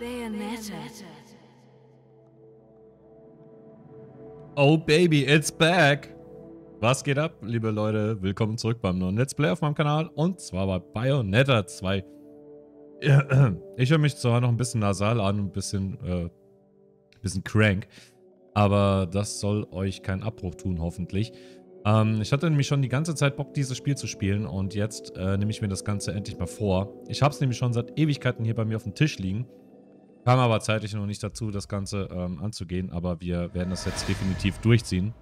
Bayonetta. Oh baby, it's back. Was geht ab, liebe Leute? Willkommen zurück beim neuen Let's Play auf meinem Kanal. Und zwar bei Bayonetta 2. Ich höre mich zwar noch ein bisschen nasal an und ein bisschen crank. Aber das soll euch keinen Abbruch tun, hoffentlich. Ich hatte nämlich schon die ganze Zeit Bock, dieses Spiel zu spielen. Und jetzt nehme ich mir das Ganze endlich mal vor. Ich habe es nämlich schon seit Ewigkeiten hier bei mir auf dem Tisch liegen. Kam aber zeitlich noch nicht dazu, das Ganze anzugehen. Aber wir werden das jetzt definitiv durchziehen.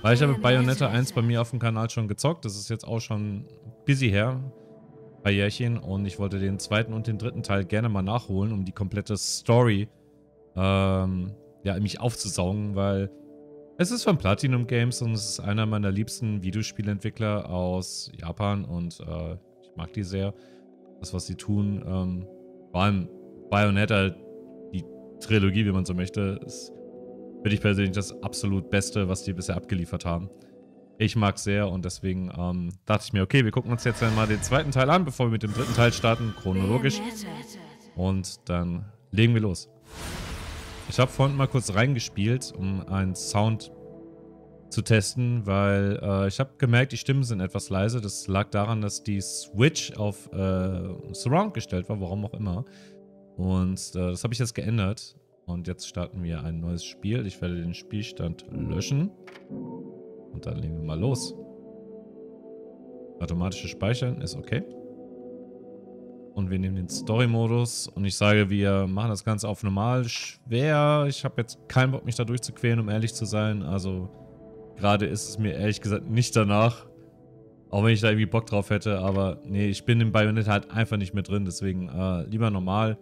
Weil ich habe Bayonetta 1 bei mir auf dem Kanal schon gezockt. Das ist jetzt auch schon busy her. Ein paar Jährchen. Und ich wollte den zweiten und den dritten Teil gerne mal nachholen, um die komplette Story ja, mich aufzusaugen. Weil es ist von Platinum Games und es ist einer meiner liebsten Videospielentwickler aus Japan. Und ich mag die sehr. Das, was sie tun. Vor allem Bayonetta, die Trilogie, wie man so möchte, ist für mich persönlich das absolut Beste, was die bisher abgeliefert haben. Ich mag es sehr und deswegen dachte ich mir, okay, wir gucken uns jetzt mal den zweiten Teil an, bevor wir mit dem dritten Teil starten, chronologisch. Und dann legen wir los. Ich habe vorhin mal kurz reingespielt, um einen Sound zu testen, weil ich habe gemerkt, die Stimmen sind etwas leise. Das lag daran, dass die Switch auf Surround gestellt war, warum auch immer. Und das habe ich jetzt geändert. Und jetzt starten wir ein neues Spiel. Ich werde den Spielstand löschen. Und dann legen wir mal los. Automatisches Speichern ist okay. Und wir nehmen den Story-Modus. Und ich sage, wir machen das Ganze auf normal schwer. Ich habe jetzt keinen Bock, mich da durchzuquälen, um ehrlich zu sein. Also gerade ist es mir ehrlich gesagt nicht danach. Auch wenn ich da irgendwie Bock drauf hätte, aber nee, ich bin im Bayonetta halt einfach nicht mehr drin, deswegen lieber normal.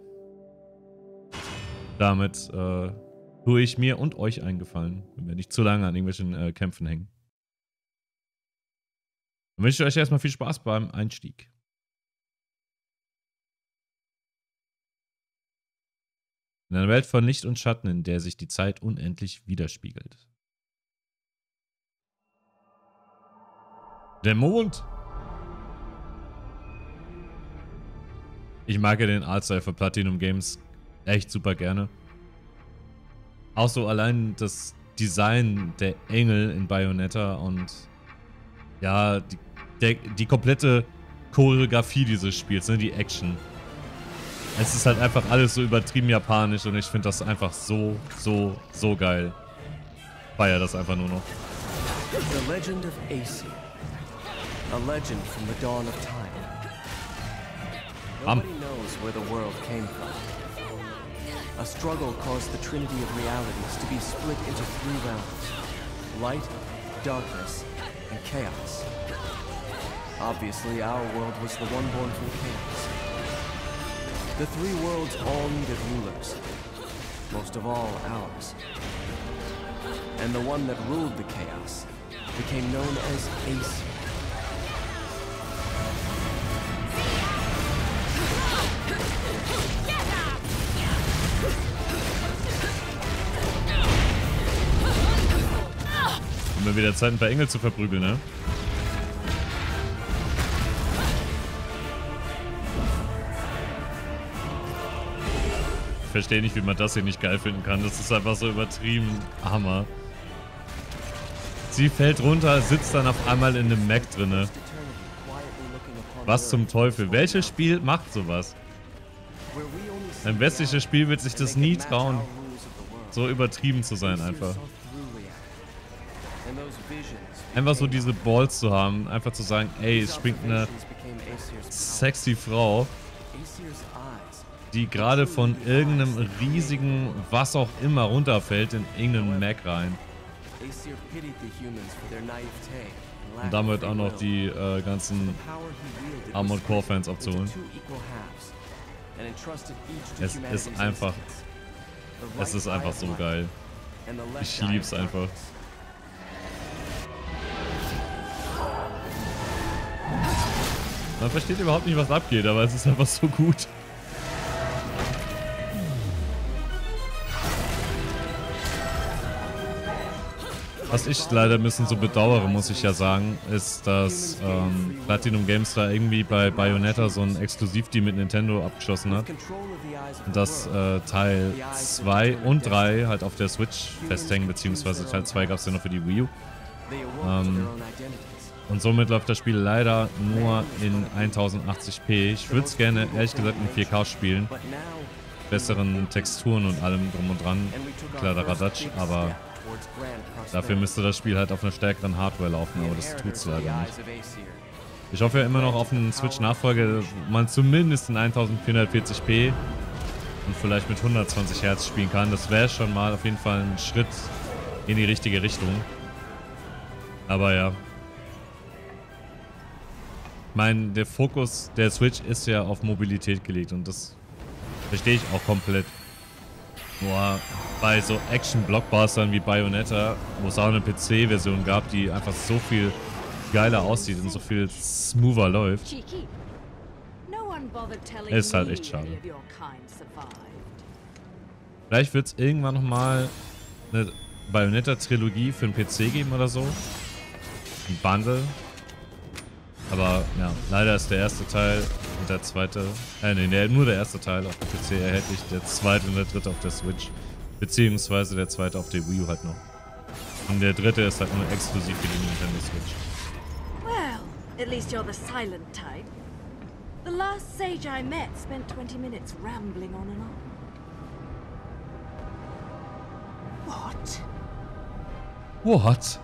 Damit tue ich mir und euch einen Gefallen, wenn wir nicht zu lange an irgendwelchen Kämpfen hängen. Dann wünsche ich euch erstmal viel Spaß beim Einstieg. In einer Welt von Licht und Schatten, in der sich die Zeit unendlich widerspiegelt. Der Mond! Ich mag ja den Artstyle für Platinum Games echt super gerne. Auch so allein das Design der Engel in Bayonetta und ja, die komplette Choreografie dieses Spiels, ne, die Action. Es ist halt einfach alles so übertrieben japanisch und ich finde das einfach so geil. Feier das einfach nur noch. The Legend of Aesir. A legend from the dawn of time. Nobody knows where the world came from. A struggle caused the trinity of realities to be split into three realms: light, darkness, and chaos. Obviously, our world was the one born from chaos. The three worlds all needed rulers, most of all ours. And the one that ruled the chaos became known as Aesir. Immer wieder Zeit, ein paar Engel zu verprügeln, ne? Ich verstehe nicht, wie man das hier nicht geil finden kann. Das ist einfach so übertrieben. Hammer. Sie fällt runter, sitzt dann auf einmal in einem Mech drinne. Was zum Teufel? Welches Spiel macht sowas? Ein westliches Spiel wird sich das nie trauen, so übertrieben zu sein einfach. Einfach so diese Balls zu haben, einfach zu sagen, ey, es springt eine sexy Frau, die gerade von irgendeinem riesigen, was auch immer, runterfällt in irgendeinen Mac rein. Und damit auch noch die ganzen Armored Core Fans abzuholen. Es ist einfach so geil. Ich lieb's einfach. Man versteht überhaupt nicht, was abgeht, aber es ist einfach so gut. Was ich leider ein bisschen so bedauere, muss ich ja sagen, ist, dass Platinum Games da irgendwie bei Bayonetta so ein Exklusivdeal mit Nintendo abgeschlossen hat. Und dass Teil 2 und 3 halt auf der Switch festhängen, beziehungsweise Teil 2 gab es ja noch für die Wii U. Und somit läuft das Spiel leider nur in 1080p. Ich würde es gerne, ehrlich gesagt, in 4K spielen. Besseren Texturen und allem drum und dran. Klar, der Radatsch, aber dafür müsste das Spiel halt auf einer stärkeren Hardware laufen, aber das tut's leider nicht. Ich hoffe ja immer noch auf einen Switch-Nachfolger, dass man zumindest in 1440p und vielleicht mit 120 Hertz spielen kann. Das wäre schon mal auf jeden Fall ein Schritt in die richtige Richtung. Aber ja. Ich meine, der Fokus der Switch ist ja auf Mobilität gelegt und das verstehe ich auch komplett. Nur bei so Action-Blockbustern wie Bayonetta, wo es auch eine PC-Version gab, die einfach so viel geiler aussieht und so viel smoother läuft, ist halt echt schade. Vielleicht wird es irgendwann nochmal eine Bayonetta-Trilogie für den PC geben oder so. Ein Bundle. Aber ja, leider ist der erste Teil und der zweite, nur der erste Teil auf dem PC erhältlich, der zweite und der dritte auf der Switch, beziehungsweise der zweite auf der Wii U halt noch. Und der dritte ist halt nur exklusiv für die Nintendo Switch. Well, at least you're the silent type. The last sage I met spent 20 minutes rambling on and on. What? What?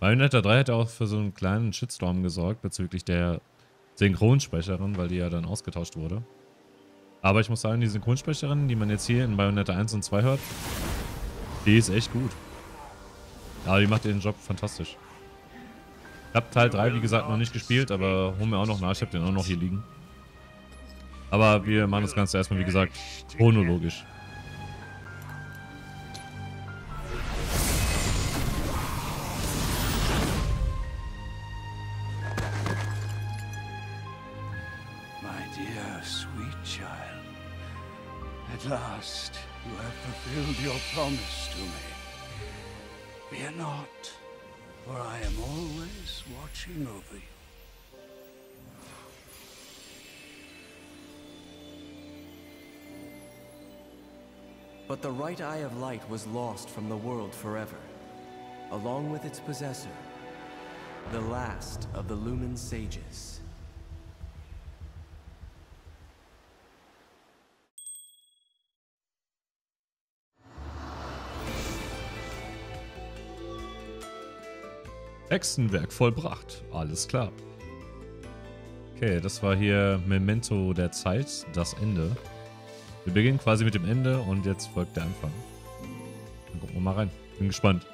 Bayonetta 3 hat auch für so einen kleinen Shitstorm gesorgt bezüglich der Synchronsprecherin, weil die ja dann ausgetauscht wurde. Aber ich muss sagen, die Synchronsprecherin, die man jetzt hier in Bayonetta 1 und 2 hört, die ist echt gut. Aber die macht ihren Job fantastisch. Ich habe Teil 3, wie gesagt, noch nicht gespielt, aber holen wir auch noch nach. Ich habe den auch noch hier liegen. Aber wir machen das Ganze erstmal, wie gesagt, chronologisch. Last, you have fulfilled your promise to me. Fear not, for I am always watching over you. But the right eye of light was lost from the world forever, along with its possessor, the last of the Lumen Sages. Hexenwerk vollbracht. Alles klar. Okay, das war hier Memento der Zeit, das Ende. Wir beginnen quasi mit dem Ende und jetzt folgt der Anfang. Dann gucken wir mal rein. Bin gespannt.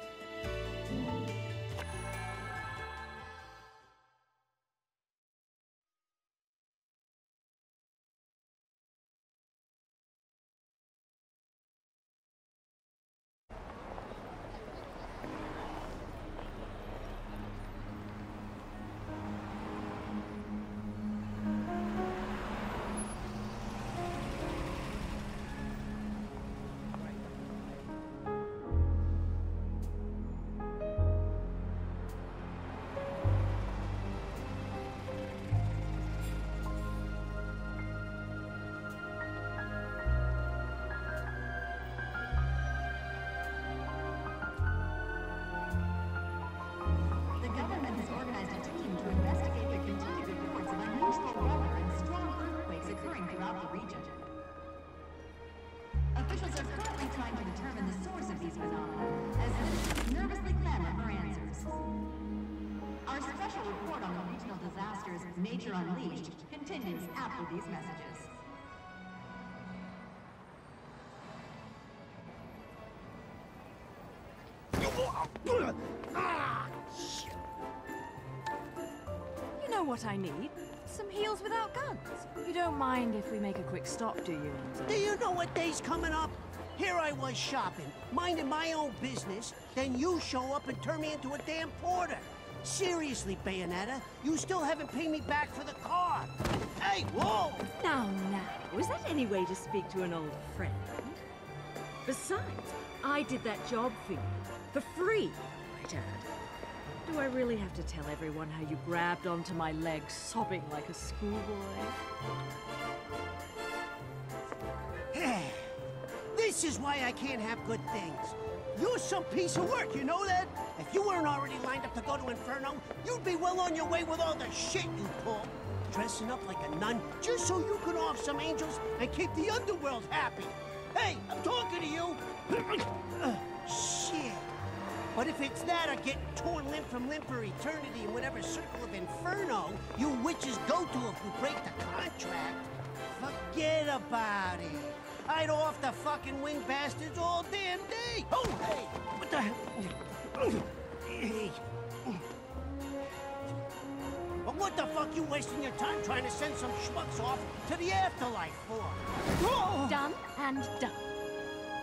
What I need? Some heels without guns. You don't mind if we make a quick stop, do you, Enzo? Do you know what day's coming up? Here I was shopping, minding my own business, then you show up and turn me into a damn porter. Seriously, Bayonetta, you still haven't paid me back for the car. Hey, whoa! Now, is that any way to speak to an old friend? Besides, I did that job for you. For free, I did. Do I really have to tell everyone how you grabbed onto my leg, sobbing like a schoolboy? This is why I can't have good things. You're some piece of work, you know that? If you weren't already lined up to go to Inferno, you'd be well on your way with all the shit you pull. Dressing up like a nun just so you could off some angels and keep the underworld happy. Hey, I'm talking to you. Shit. But if it's that or getting torn limb from limb for eternity in whatever circle of Inferno you witches go to if you break the contract, forget about it. I'd off the fucking wing bastards all damn day. Oh, hey, what the hell? Hey. But what the fuck you wasting your time trying to send some schmucks off to the afterlife for? Oh. Done and done.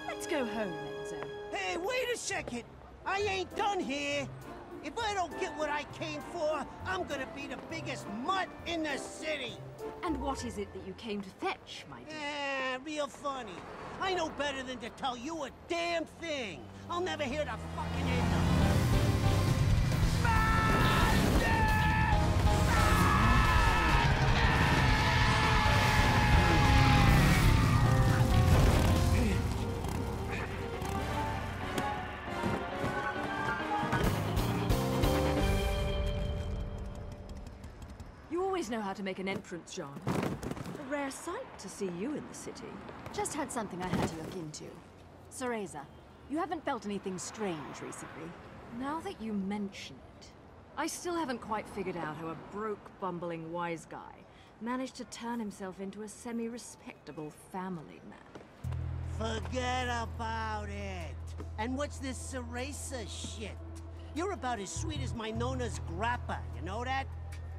Let's go home, Enzo. Hey, wait a second. I ain't done here. If I don't get what I came for, I'm gonna be the biggest mutt in the city. And what is it that you came to fetch, my dear? Eh, real funny. I know better than to tell you a damn thing. I'll never hear the fucking end of it. Know how to make an entrance, John. A rare sight to see you in the city. Just had something I had to look into. Cereza, you haven't felt anything strange recently. Now that you mention it, I still haven't quite figured out how a broke, bumbling wise guy managed to turn himself into a semi-respectable family man. Forget about it. And what's this Cereza shit? You're about as sweet as my Nona's grappa, you know that?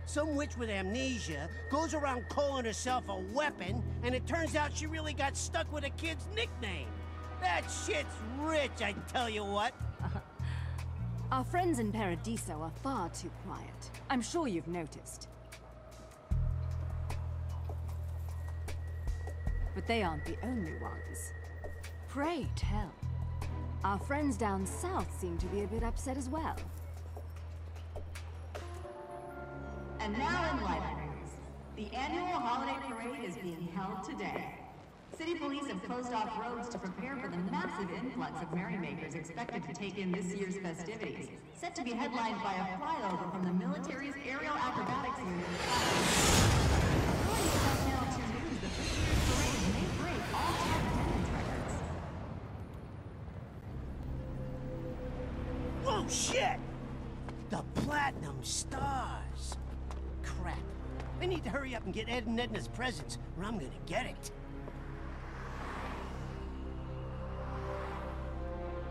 Some witch with amnesia goes around calling herself a weapon, and it turns out she really got stuck with a kid's nickname. That shit's rich, I tell you what. Our friends in Paradiso are far too quiet. I'm sure you've noticed. But they aren't the only ones. Pray tell. Our friends down south seem to be a bit upset as well. And now in libraries, the annual holiday parade is being held today. City police have closed off roads to prepare for the massive influx of merrymakers expected to take in this year's festivities, set to be headlined by a flyover from the military's aerial acrobatics unit. Joining us now to news that this year's parade may break all time attendance records. Whoa, shit! The Platinum Stars! Crap. I need to hurry up and get Ed and Edna's presents, or I'm gonna get it.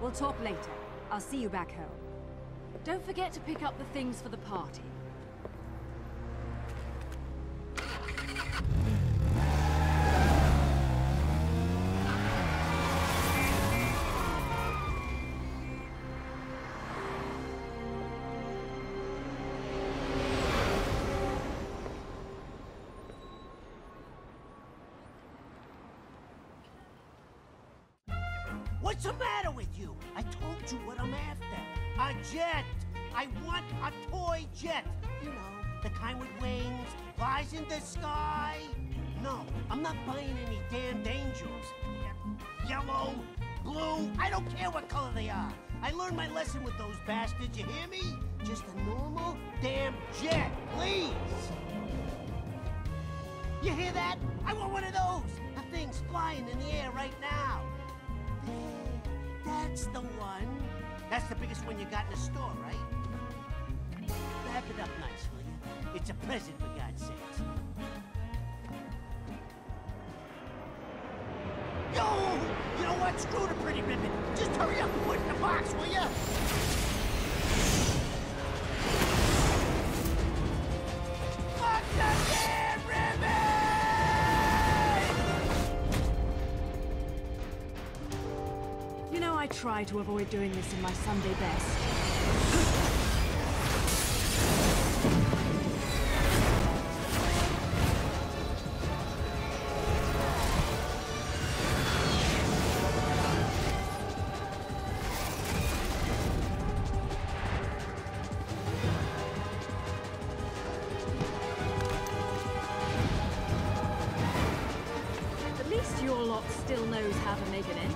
We'll talk later. I'll see you back home. Don't forget to pick up the things for the party. What's the matter with you? I told you what I'm after. A jet. I want a toy jet. You know, the kind with wings, flies in the sky. No, I'm not buying any damned angels. Yellow, blue, I don't care what color they are. I learned my lesson with those bastards, you hear me? Just a normal damn jet, please. You hear that? I want one of those. The thing's flying in the air right now. That's the one. That's the biggest one you got in the store, right? Wrap it up nice, will you? It's a present, for God's sakes. Yo! You know what? Screw the pretty ribbon. Just hurry up and put it in the box, will you? Fuck the damn ribbon! I try to avoid doing this in my Sunday best. least your lot still knows how to make an end.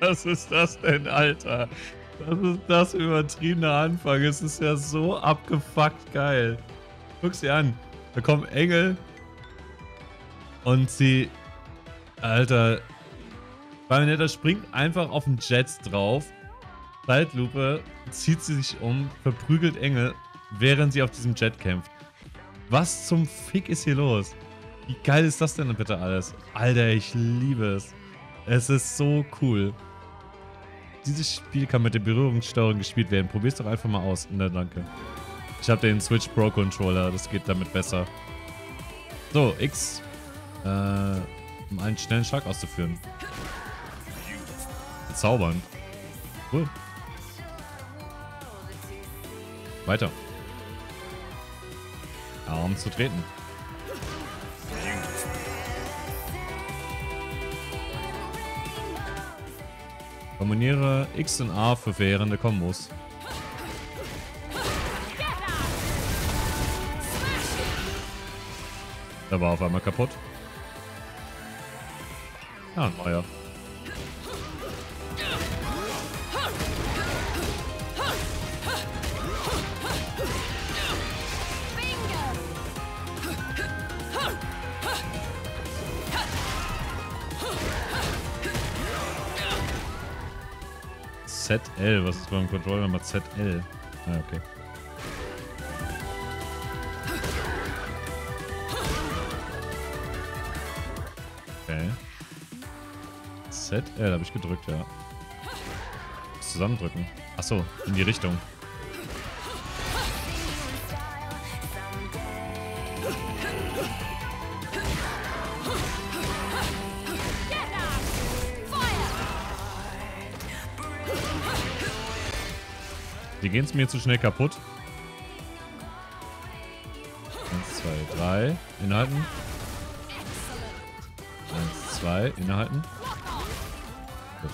Was ist das denn, Alter? Was ist das übertriebene Anfang? Es ist ja so abgefuckt geil. Guck sie an. Da kommen Engel. Und sie... Alter. Bayonetta springt einfach auf den Jets drauf. Zeitlupe. Zieht sie sich um. Verprügelt Engel. Während sie auf diesem Jet kämpft. Was zum Fick ist hier los? Wie geil ist das denn bitte alles? Alter, ich liebe es. Es ist so cool. Dieses Spiel kann mit der Berührungssteuerung gespielt werden. Probier's doch einfach mal aus. Na, danke. Ich habe den Switch Pro Controller. Das geht damit besser. So, X. Um einen schnellen Schlag auszuführen. Zaubern. Cool. Weiter. Ja, um zu treten. Kombiniere X und A für verheerende Kombos. Da war auf einmal kaputt. Ah, neuer. ZL, was ist beim Controller nochmal ZL? Ah, okay. Okay. ZL habe ich gedrückt, ja. Das zusammendrücken. Achso, in die Richtung. Die gehen es mir zu schnell kaputt. 1, 2, 3. Innehalten. 1, 2. Innehalten. Gut.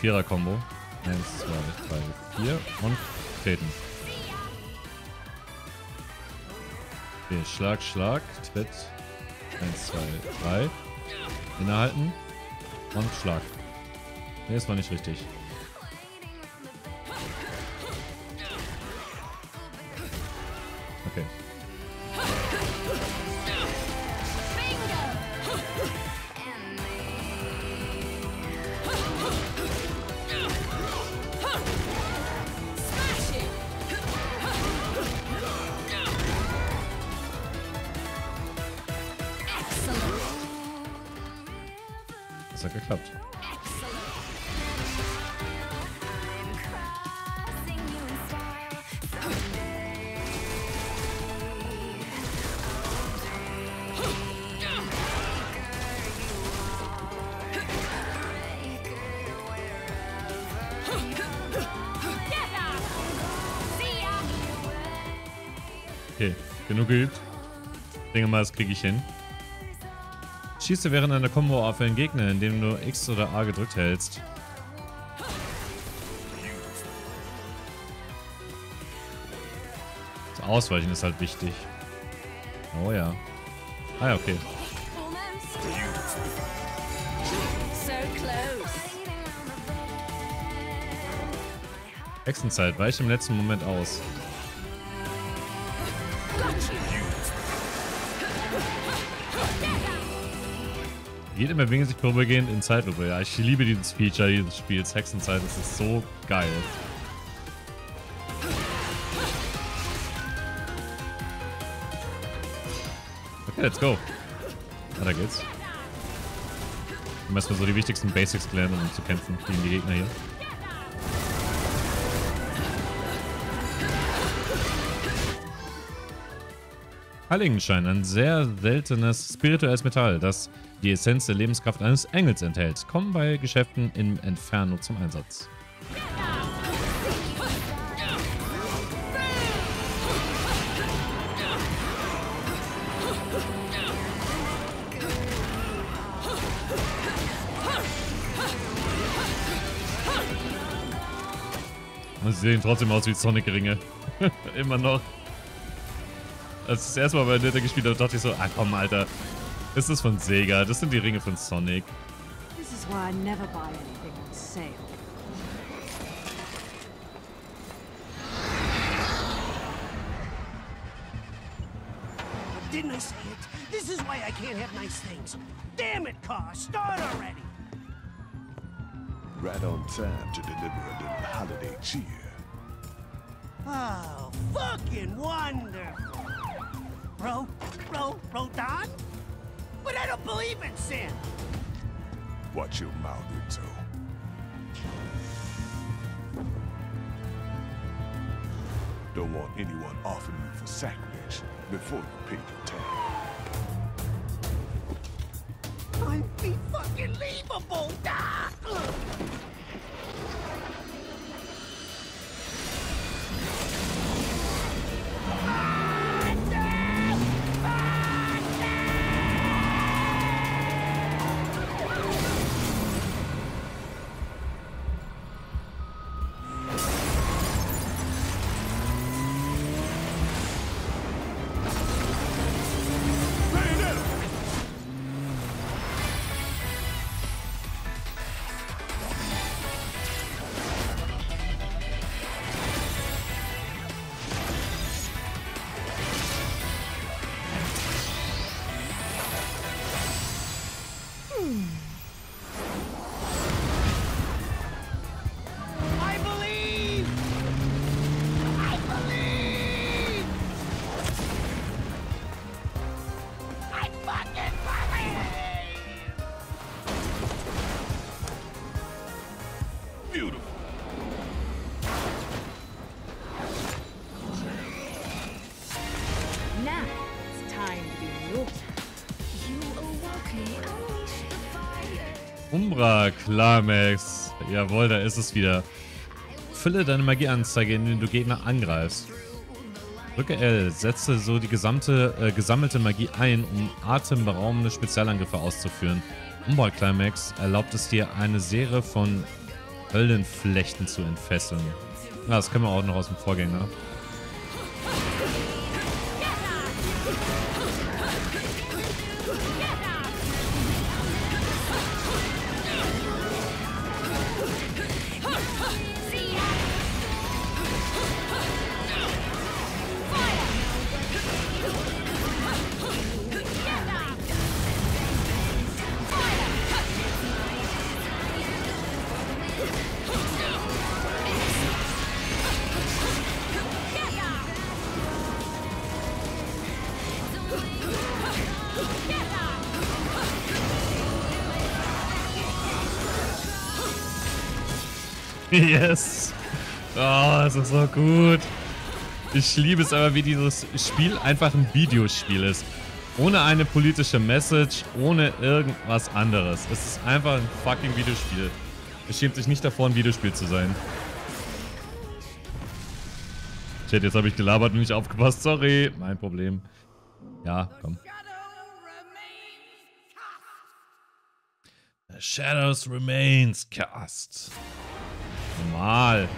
Vierer-Kombo. 1, 2, 3, 4. Und treten. Okay, Schlag, Schlag. Tritt. 1, 2, 3. Innehalten. Und Schlag. Nee, das war nicht richtig. Okay. Das hat geklappt. Genug geübt. Ich denke mal, das kriege ich hin. Schieße während einer Combo auf einen Gegner, indem du X oder A gedrückt hältst. Das Ausweichen ist halt wichtig. Oh ja. Ah ja, okay. Hexenzeit weicht im letzten Moment aus. Jedem bewegen sich vorübergehend in Zeitlupe. Ja, ich liebe dieses Feature dieses Spiels. Hexenzeit, das ist so geil. Okay, let's go. Ah, da geht's. Erstmal so die wichtigsten Basics klären, um zu kämpfen gegen die Gegner hier. Heiligenschein, ein sehr seltenes spirituelles Metall, das die Essenz der Lebenskraft eines Engels enthält. Kommen bei Geschäften im Inferno zum Einsatz. Und sie sehen trotzdem aus wie Sonic-Ringe. Immer noch. Als ich das erste Mal bei Nintendo gespielt habe, dachte ich so, ah komm, Alter, ist das von Sega? Das sind die Ringe von Sonic. Right on time to deliver a little holiday cheer. Oh, fucking wonderful. Rodin? But I don't believe in sin! Watch your mouth, Enzo. Don't want anyone offering you for sacrilege before you pay your tax. I'm be fucking leaveable! Ah! Umbra Climax. Jawohl, da ist es wieder. Fülle deine Magieanzeige, indem du Gegner angreifst. Drücke L, setze so die gesamte gesammelte Magie ein, um atemberaubende Spezialangriffe auszuführen. Umbra Climax erlaubt es dir, eine Serie von Höllenflechten zu entfesseln. Ja, das können wir auch noch aus dem Vorgänger. Yes! Oh, das ist so gut. Ich liebe es aber, wie dieses Spiel einfach ein Videospiel ist. Ohne eine politische Message, ohne irgendwas anderes. Es ist einfach ein fucking Videospiel. Es schämt sich nicht davor, ein Videospiel zu sein. Chat, jetzt habe ich gelabert und nicht aufgepasst. Sorry, mein Problem. Ja, komm. The Shadows Remains Cast. Normal.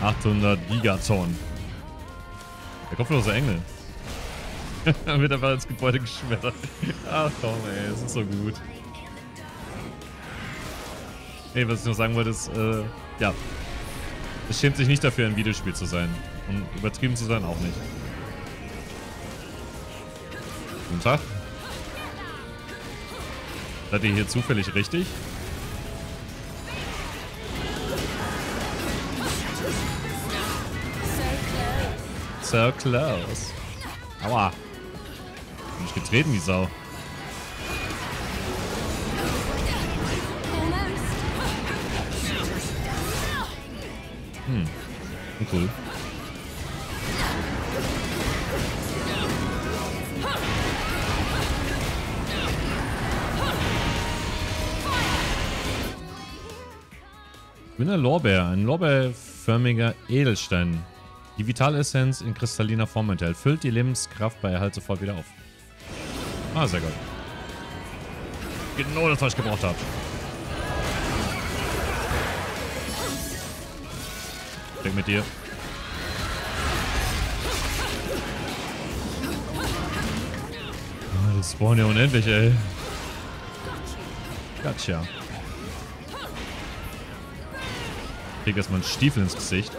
800 Gigaton. Der kopflose Engel. Wird einfach ins Gebäude geschmettert. Ach komm ey, das ist so gut. Ey, was ich noch sagen wollte ist, ja. Es schämt sich nicht dafür, ein Videospiel zu sein. Und übertrieben zu sein auch nicht. Guten Tag. Seid ihr hier zufällig richtig? So close. Aua. Bin ich getreten, die Sau. Hm. Cool. Ich bin der Lorbeer, ein lorbeerförmiger Edelstein. Die Vitalissenz in kristalliner Form enthält. Füllt die Lebenskraft bei Erhalt sofort wieder auf. Ah, sehr gut. Genau das, was ich gebraucht habe. Weg mit dir. Oh, das spawnen ja unendlich, ey. Gotcha. Ich krieg erstmal einen Stiefel ins Gesicht.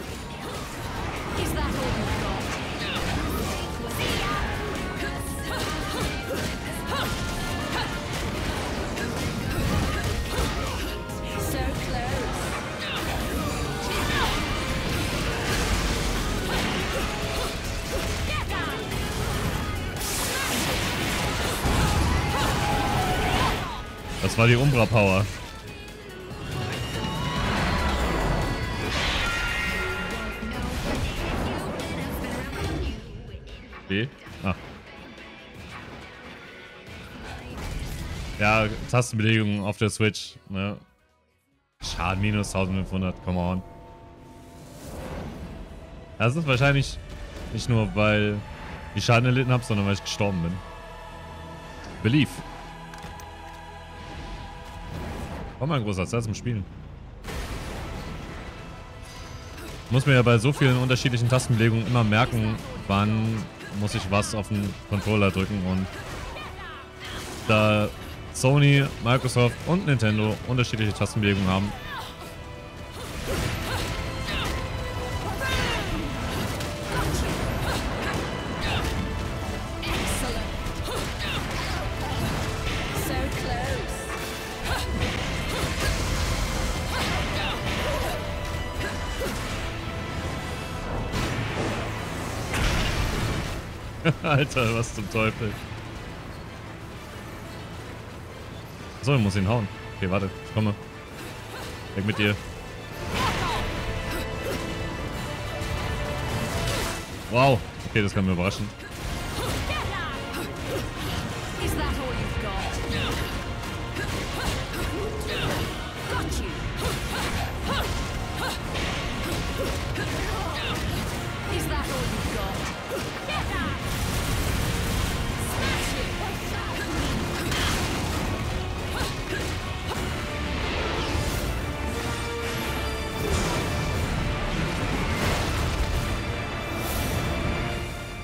Das war die Umbra Power. Ah. Ja, Tastenbelegung auf der Switch, ne? Schaden minus 1500, come on. Das ist wahrscheinlich nicht nur, weil ich Schaden erlitten habe, sondern weil ich gestorben bin. Belief. War mal ein großer Satz im Spielen. Muss mir ja bei so vielen unterschiedlichen Tastenbelegungen immer merken, wann muss ich was auf den Controller drücken, und da Sony, Microsoft und Nintendo unterschiedliche Tastenbelegungen haben. Alter, was zum Teufel. So, ich muss ihn hauen. Okay, warte, ich komme. Weg mit dir. Wow, okay, das kam mir überraschend.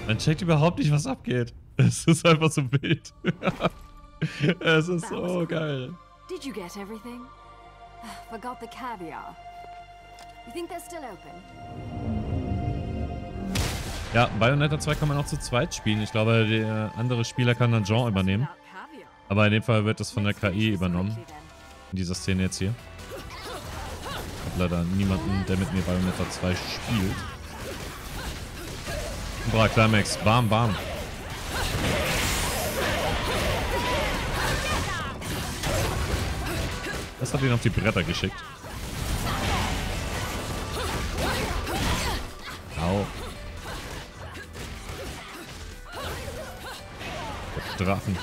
Man checkt überhaupt nicht, was abgeht. Es ist einfach so wild. Es ist so geil. Did you get everything? Forgot the caviar. You think they're still open? Ja, Bayonetta 2 kann man auch zu zweit spielen. Ich glaube, der andere Spieler kann dann Jeanne übernehmen. Aber in dem Fall wird das von der KI übernommen. In dieser Szene jetzt hier. Ich habe leider niemanden, der mit mir Bayonetta 2 spielt. Umbra Climax, bam, bam. Das hat ihn auf die Bretter geschickt. Au. Strafen.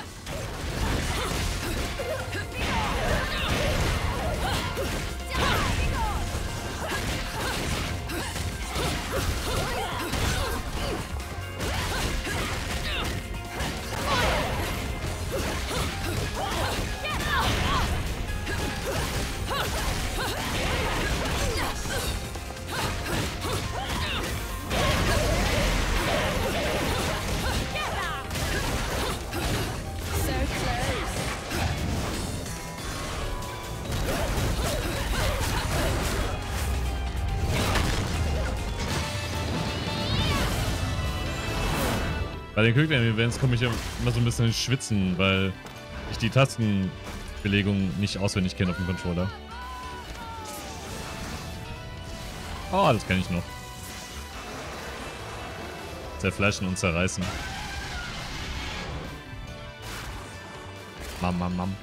Bei den Quicktime-Events komme ich immer so ein bisschen ins Schwitzen, weil ich die Tastenbelegung nicht auswendig kenne auf dem Controller. Oh, das kann ich noch. Zerfleischen und zerreißen. Mam.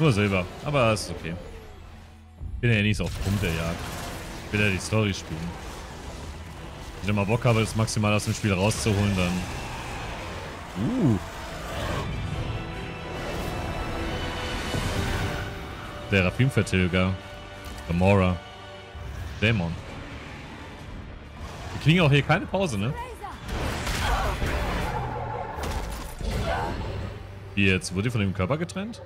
Nur Silber, aber ist okay. Bin ja nicht so auf Punkte-Jagd. Ich will ja die Story spielen. Wenn ich dann mal Bock habe, das maximal aus dem Spiel rauszuholen, dann... Seraphim-Vertilger. Gamora. Dämon. Wir kriegen auch hier keine Pause, ne? Wie jetzt? Wurde die von dem Körper getrennt?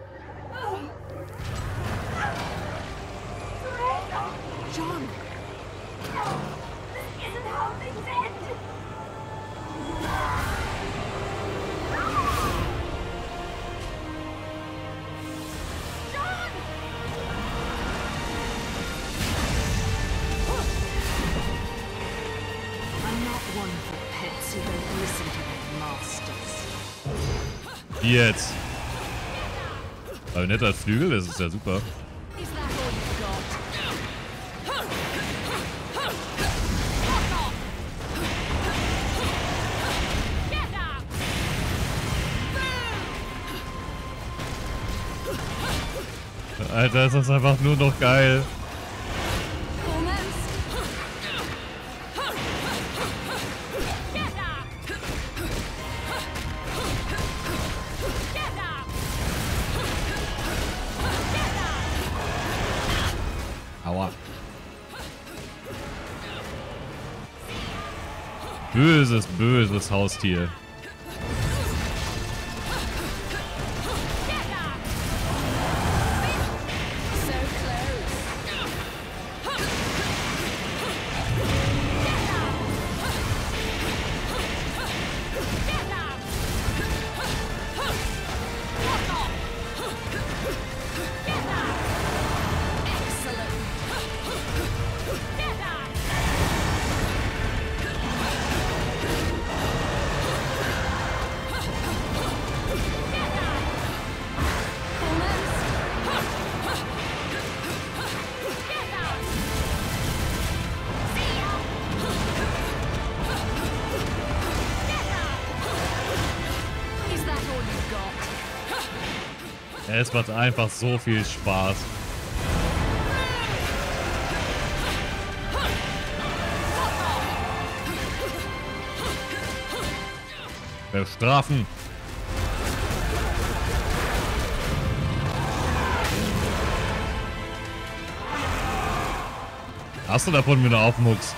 Jetzt. Bayonetta hat Flügel, das ist ja super. Alter, ist das einfach nur noch geil. Böses, böses Haustier. Es macht einfach so viel Spaß. Bestrafen. Hast du davon wieder aufmuckst?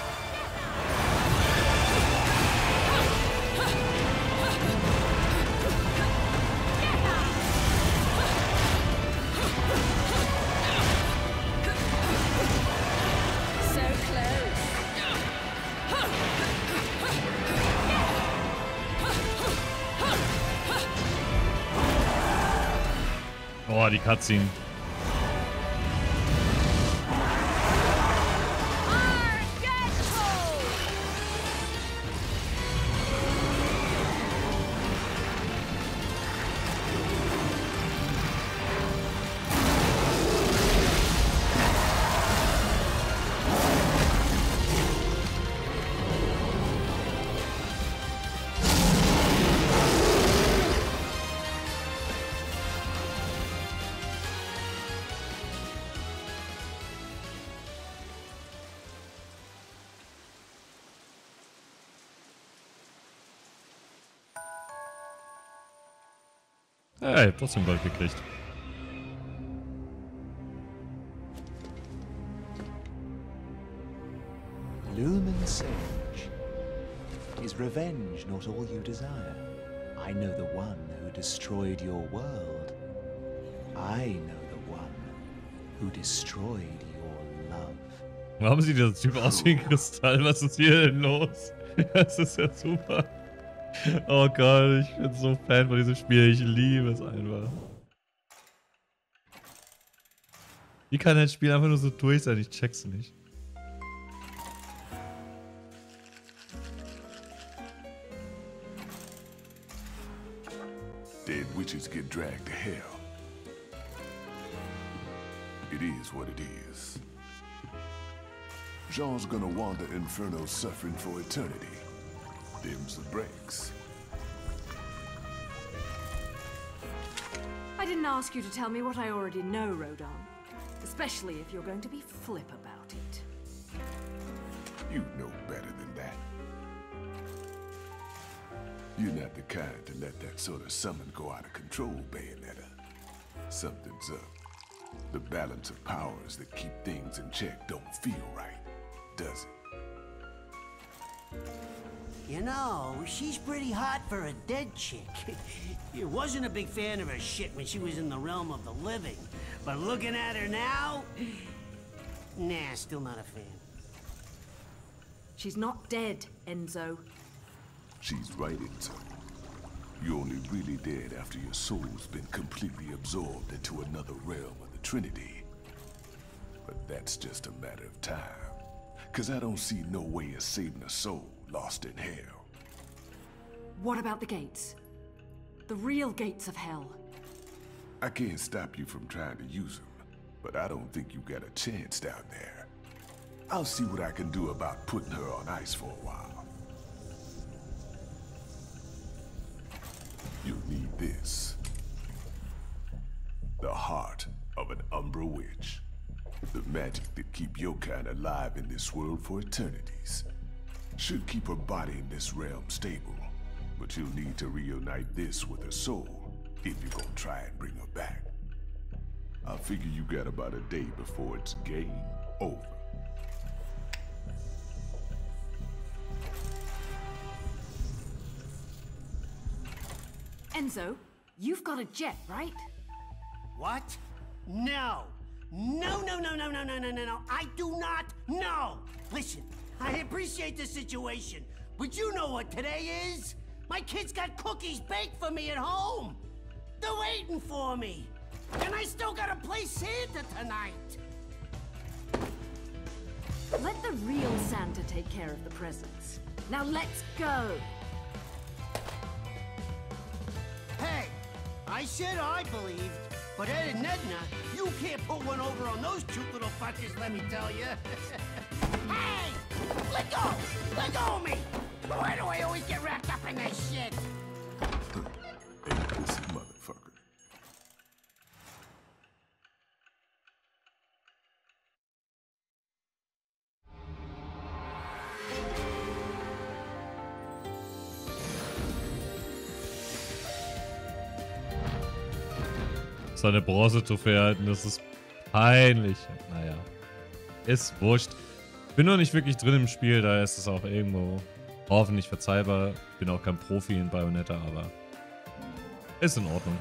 Die Cutscene. Hey, trotzdem Gold gekriegt. Lumen Sage. Is revenge not all you desire? I know the one who destroyed your world. I know the one who destroyed your love. Warum haben sie das Typ aus wie ein Kristall? Was ist hier denn los? Das ist ja super. Oh Gott, ich bin so Fan von diesem Spiel. Ich liebe es einfach. Wie kann das Spiel einfach nur so durch sein? Ich check's nicht. Dead witches get dragged to hell. It is what it is. Jean's gonna wander Inferno suffering for eternity. Them's the breaks. I didn't ask you to tell me what I already know, Rodin. Especially if you're going to be flip about it. You know better than that. You're not the kind to let that sort of summon go out of control, Bayonetta. Something's up. The balance of powers that keep things in check don't feel right, does it? You know, she's pretty hot for a dead chick. You wasn't a big fan of her shit when she was in the realm of the living, but looking at her now, nah, still not a fan. She's not dead, Enzo. She's right, Enzo. You're only really dead after your soul's been completely absorbed into another realm of the Trinity. But that's just a matter of time. Cause I don't see no way of saving a soul lost in hell. What about the gates? The real gates of hell? I can't stop you from trying to use them, but I don't think you got a chance down there. I'll see what I can do about putting her on ice for a while. You need this. The heart of an Umbra witch. The magic that keep your kind alive in this world for eternities. Should keep her body in this realm stable, but you'll need to reunite this with her soul if you're gonna try and bring her back. I figure you got about a day before it's game over. Enzo, you've got a jet, right? What? No! No, no, no, no, no, no, no, no, no! I do not know! Listen, I appreciate the situation, but you know what today is? My kids got cookies baked for me at home! They're waiting for me! And I still gotta play Santa tonight! Let the real Santa take care of the presents. Now let's go! Hey, I said I believed, but Ed and Edna, you can't put one over on those two little fuckers, let me tell you. Hey! Let go! Let go of me! Why do I always get wrapped up in this shit? Ain't this motherfucker. Seine Bronze zu verhalten, das ist peinlich. Naja, ist wurscht. Bin noch nicht wirklich drin im Spiel, da ist es auch irgendwo hoffentlich verzeihbar. Bin auch kein Profi in Bayonetta, aber ist in Ordnung.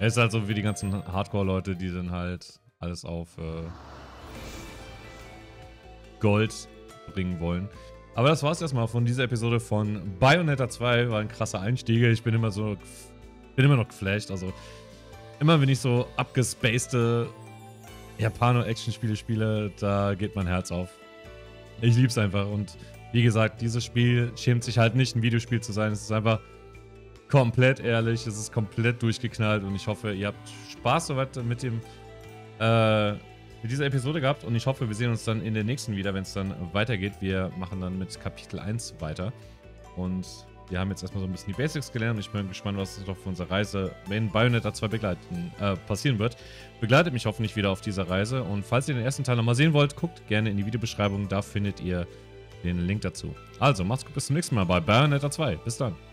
Er ist halt so wie die ganzen Hardcore-Leute, die dann halt alles auf Gold bringen wollen. Aber das war's erstmal von dieser Episode von Bayonetta 2. War ein krasser Einstieg. Ich bin immer so... bin immer noch geflasht, also immer wenn ich so abgespacede Japano-Action-Spiele spiele, da geht mein Herz auf. Ich lieb's einfach und wie gesagt, dieses Spiel schämt sich halt nicht, ein Videospiel zu sein. Es ist einfach komplett ehrlich, es ist komplett durchgeknallt und ich hoffe, ihr habt Spaß soweit mit dem mit dieser Episode gehabt und ich hoffe, wir sehen uns dann in der nächsten wieder, wenn es dann weitergeht. Wir machen dann mit Kapitel 1 weiter und wir haben jetzt erstmal so ein bisschen die Basics gelernt. Ich bin gespannt, was uns noch für unsere Reise, wenn Bayonetta 2 passieren wird. Begleitet mich hoffentlich wieder auf dieser Reise. Und falls ihr den ersten Teil nochmal sehen wollt, guckt gerne in die Videobeschreibung. Da findet ihr den Link dazu. Also, macht's gut, bis zum nächsten Mal bei Bayonetta 2. Bis dann.